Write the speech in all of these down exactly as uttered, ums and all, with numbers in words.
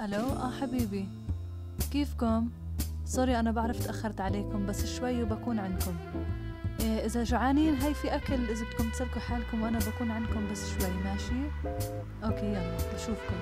الو. اه حبيبي كيفكم؟ سوري انا بعرف تاخرت عليكم بس شوي وبكون عندكم. إيه اذا جوعانين هاي في اكل، اذا بدكم تسلكوا حالكم وانا بكون عندكم بس شوي. ماشي اوكي يلا بشوفكم.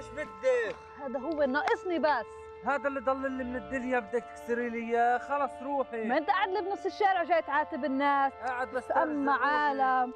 ايش بدك؟ هذا هو ناقصني بس، هذا اللي ضل لي من الدنيا. بدك تكسري لي اياه؟ خلص روحي. ما انت قاعد لي بنص الشارع وجاي تعاتب الناس. قاعد بس اما عالم.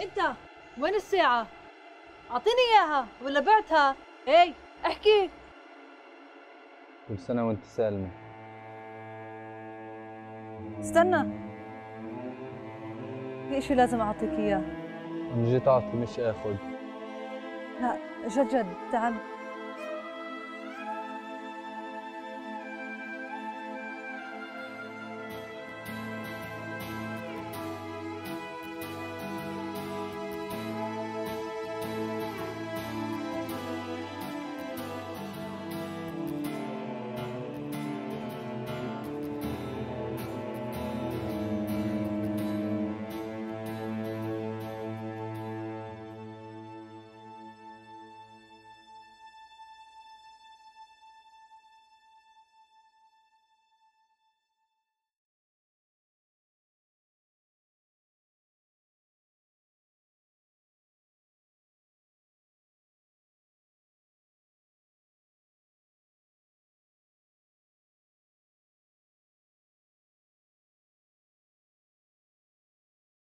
انت وين الساعة؟ اعطيني اياها ولا بعتها؟ اي احكي. كل سنة وانت سالمة. استنى، في اشي لازم اعطيك اياه. انا جيت اعطي مش اخذ. لا جد جد تعال.